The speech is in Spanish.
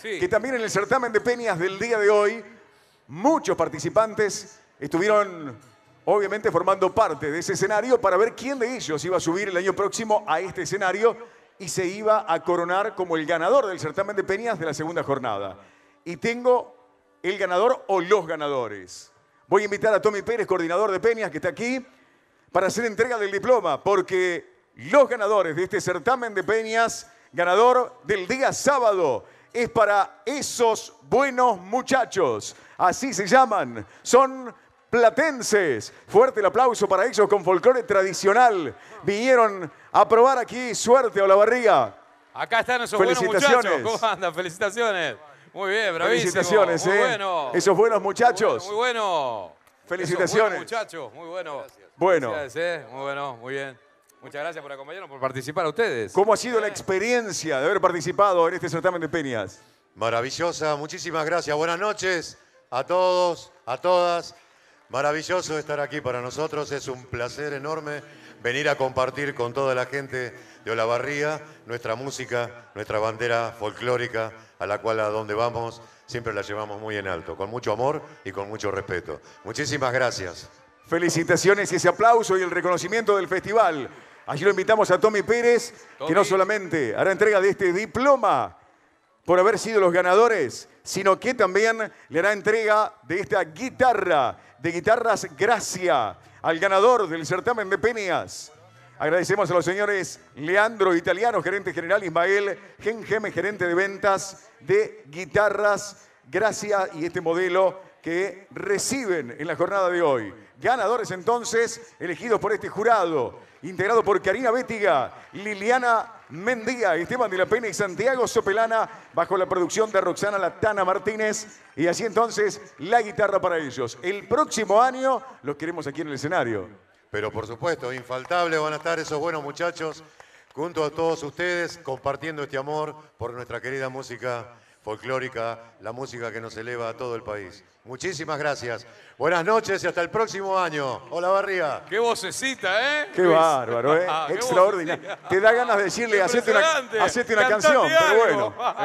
Sí. Que también en el certamen de peñas del día de hoy, muchos participantes estuvieron obviamente formando parte de ese escenario para ver quién de ellos iba a subir el año próximo a este escenario y se iba a coronar como el ganador del certamen de peñas de la segunda jornada. Y tengo el ganador o los ganadores. Voy a invitar a Tommy Pérez, coordinador de peñas, que está aquí, para hacer entrega del diploma, porque los ganadores de este certamen de peñas, ganador del día sábado, es para Esos Buenos Muchachos. Así se llaman. Son platenses. Fuerte el aplauso para ellos con folclore tradicional. Vinieron a probar aquí. Suerte, Olavarría. Acá están Esos Buenos Muchachos. ¿Cómo andan? Felicitaciones. Muy bien, bravísimo. Felicitaciones, muy bueno. Esos Buenos Muchachos. Muy bueno. Felicitaciones. Esos Buenos Muchachos. Muy bueno. Gracias. Bueno. Gracias, muy bueno, muy bien. Muchas gracias por acompañarnos, por participar a ustedes. ¿Cómo ha sido la experiencia de haber participado en este certamen de peñas? Maravillosa, muchísimas gracias. Buenas noches a todos, a todas. Maravilloso estar aquí para nosotros. Es un placer enorme venir a compartir con toda la gente de Olavarría nuestra música, nuestra bandera folclórica, a la cual a donde vamos siempre la llevamos muy en alto, con mucho amor y con mucho respeto. Muchísimas gracias. Felicitaciones y ese aplauso y el reconocimiento del festival. Allí lo invitamos a Tommy Pérez, que no solamente hará entrega de este diploma por haber sido los ganadores, sino que también le hará entrega de esta guitarra, de Guitarras Gracia, al ganador del certamen de peñas. Agradecemos a los señores Leandro Italiano, gerente general, Ismael Gen-Geme, gerente de ventas de Guitarras Gracia y este modelo que reciben en la jornada de hoy. Ganadores entonces, elegidos por este jurado, integrado por Karina Bétiga, Liliana Mendía, Esteban de la Peña y Santiago Sopelana, bajo la producción de Roxana Latana Martínez. Y así entonces, la guitarra para ellos. El próximo año los queremos aquí en el escenario. Pero por supuesto, infaltable van a estar Esos Buenos Muchachos, junto a todos ustedes, compartiendo este amor por nuestra querida música folclórica, la música que nos eleva a todo el país. Muchísimas gracias. Buenas noches y hasta el próximo año. Olavarría. Qué vocecita, ¿eh? Qué bárbaro, ¿eh? Extraordinario. Te da ganas de decirle, hacete una canción, pero bueno.